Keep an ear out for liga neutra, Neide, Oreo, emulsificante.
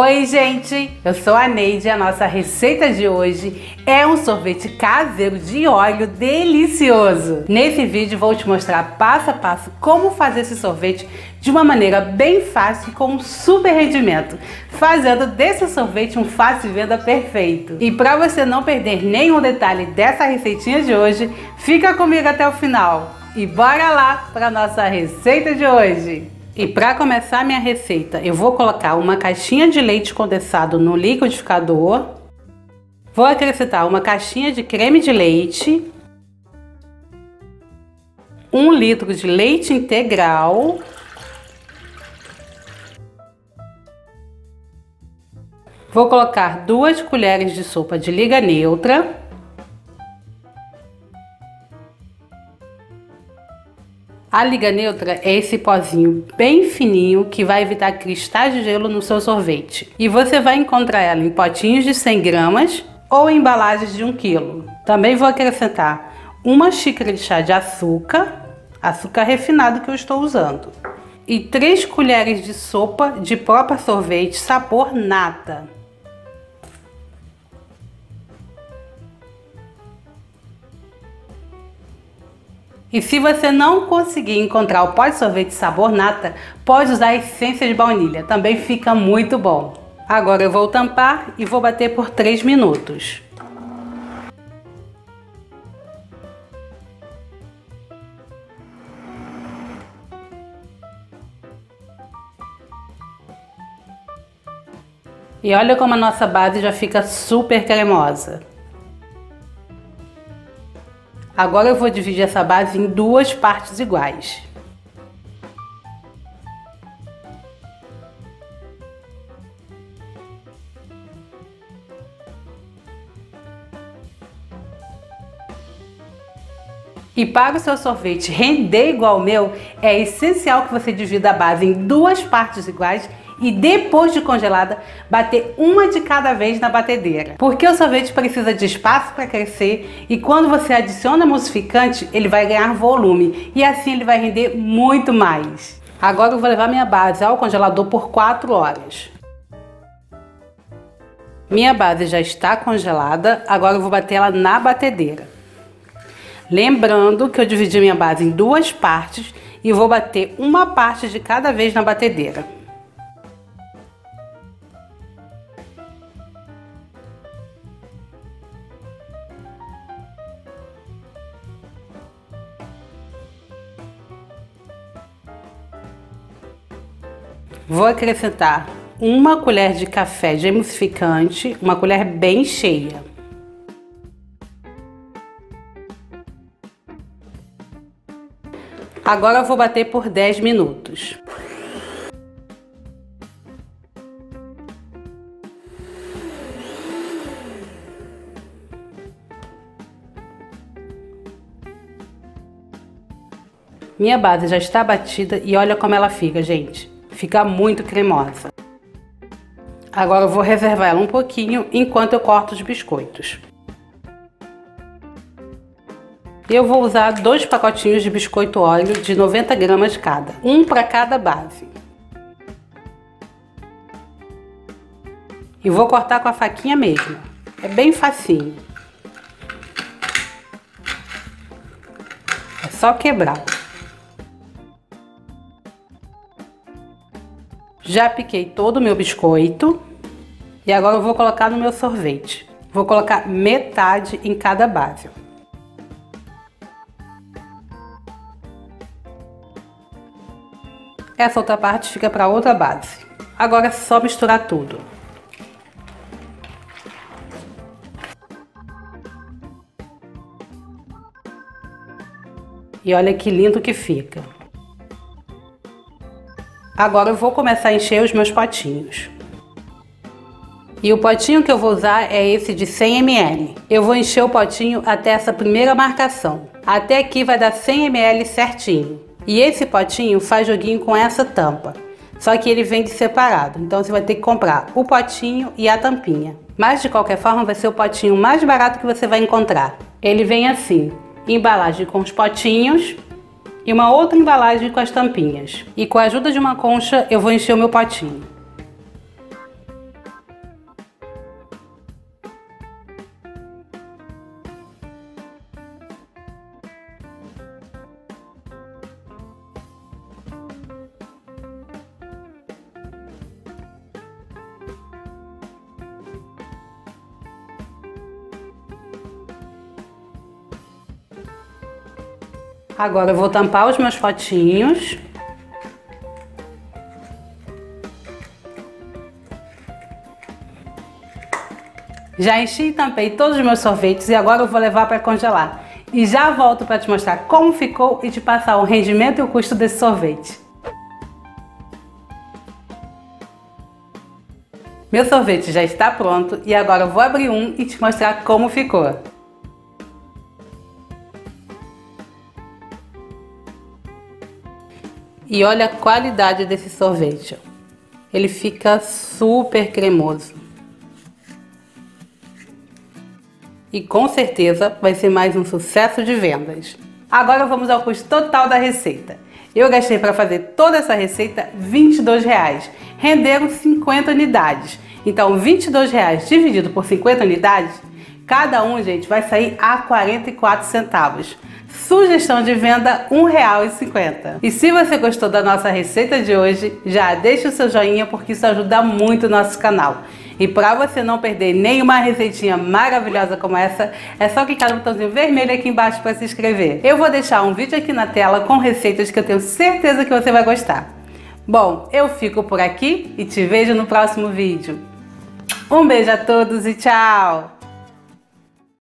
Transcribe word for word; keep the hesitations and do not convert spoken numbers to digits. Oi gente, eu sou a Neide e a nossa receita de hoje é um sorvete caseiro de Oreo delicioso. Nesse vídeo vou te mostrar passo a passo como fazer esse sorvete de uma maneira bem fácil e com um super rendimento, fazendo desse sorvete um fácil venda perfeito. E para você não perder nenhum detalhe dessa receitinha de hoje, fica comigo até o final. E bora lá para nossa receita de hoje! E para começar minha receita, eu vou colocar uma caixinha de leite condensado no liquidificador. Vou acrescentar uma caixinha de creme de leite, um litro de leite integral, vou colocar duas colheres de sopa de liga neutra, a liga neutra é esse pozinho bem fininho que vai evitar cristais de gelo no seu sorvete. E você vai encontrar ela em potinhos de cem gramas ou em embalagens de um quilo. Também vou acrescentar uma xícara de chá de açúcar, açúcar refinado que eu estou usando, e três colheres de sopa de própria sorvete sabor nata. E se você não conseguir encontrar o pó de sorvete sabor nata, pode usar a essência de baunilha, também fica muito bom. Agora eu vou tampar e vou bater por três minutos. E olha como a nossa base já fica super cremosa. Agora eu vou dividir essa base em duas partes iguais. E para o seu sorvete render igual o meu, é essencial que você divida a base em duas partes iguais e depois de congelada, bater uma de cada vez na batedeira. Porque o sorvete precisa de espaço para crescer e quando você adiciona emulsificante, ele vai ganhar volume e assim ele vai render muito mais. Agora eu vou levar minha base ao congelador por quatro horas. Minha base já está congelada, agora eu vou bater ela na batedeira. Lembrando que eu dividi minha base em duas partes e vou bater uma parte de cada vez na batedeira. Vou acrescentar uma colher de café de emulsificante, uma colher bem cheia. Agora eu vou bater por dez minutos. Minha base já está batida e olha como ela fica, gente. Fica muito cremosa. Agora eu vou reservar ela um pouquinho enquanto eu corto os biscoitos. Eu vou usar dois pacotinhos de biscoito Oreo de noventa gramas cada, um para cada base. E vou cortar com a faquinha mesmo, é bem facinho. É só quebrar. Já piquei todo o meu biscoito e agora eu vou colocar no meu sorvete. Vou colocar metade em cada base. Essa outra parte fica para outra base. Agora é só misturar tudo. E olha que lindo que fica. Agora eu vou começar a encher os meus potinhos. E o potinho que eu vou usar é esse de cem mililitros. Eu vou encher o potinho até essa primeira marcação. Até aqui vai dar cem mililitros certinho. E esse potinho faz joguinho com essa tampa. Só que ele vem de separado, então você vai ter que comprar o potinho e a tampinha. Mas de qualquer forma vai ser o potinho mais barato que você vai encontrar. Ele vem assim, embalagem com os potinhos e uma outra embalagem com as tampinhas. E com a ajuda de uma concha eu vou encher o meu potinho. Agora eu vou tampar os meus potinhos. Já enchi e tampei todos os meus sorvetes e agora eu vou levar para congelar. E já volto para te mostrar como ficou e te passar o rendimento e o custo desse sorvete. Meu sorvete já está pronto e agora eu vou abrir um e te mostrar como ficou. E olha a qualidade desse sorvete. Ele fica super cremoso. E com certeza vai ser mais um sucesso de vendas. Agora vamos ao custo total da receita. Eu gastei para fazer toda essa receita vinte e dois reais. Renderam cinquenta unidades. Então vinte e dois reais dividido por cinquenta unidades, cada um, gente, vai sair a quarenta e quatro centavos. Sugestão de venda um real e cinquenta. E se você gostou da nossa receita de hoje, já deixa o seu joinha porque isso ajuda muito o nosso canal. E para você não perder nenhuma receitinha maravilhosa como essa, é só clicar no botãozinho vermelho aqui embaixo para se inscrever. Eu vou deixar um vídeo aqui na tela com receitas que eu tenho certeza que você vai gostar. Bom, eu fico por aqui e te vejo no próximo vídeo. Um beijo a todos e tchau!